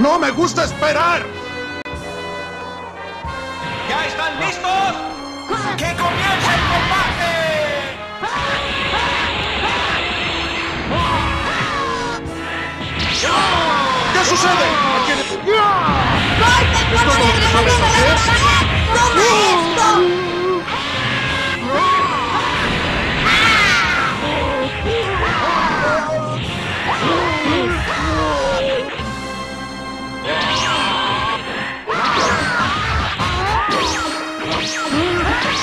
¡No me gusta esperar! ¿Ya están listos? ¡Que comience el combate! ¿Qué sucede? ¿Es todo lo que sabes hacer? ¡Toma esto!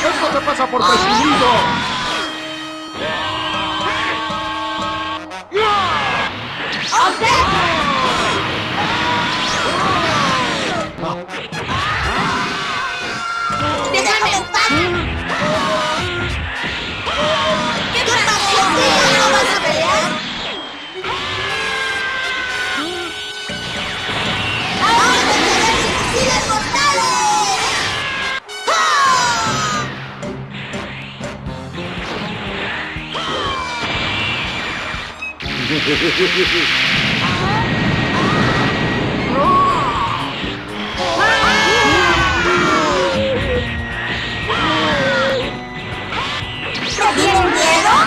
¡Esto te pasa por presumido! ¡Déjame en paz! ¿Qué te pasó? ¿No vas a pelear? ¡Vamos a tener suicidas mortales! ¿Te tienes miedo?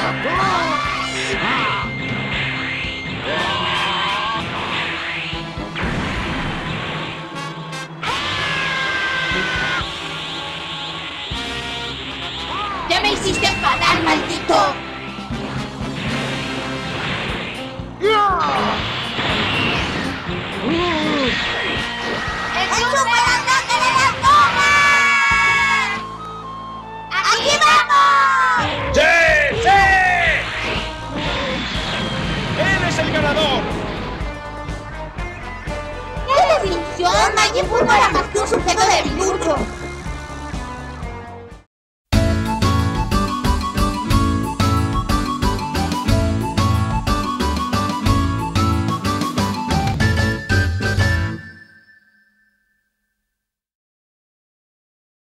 Ya me hiciste enfadar, maldito.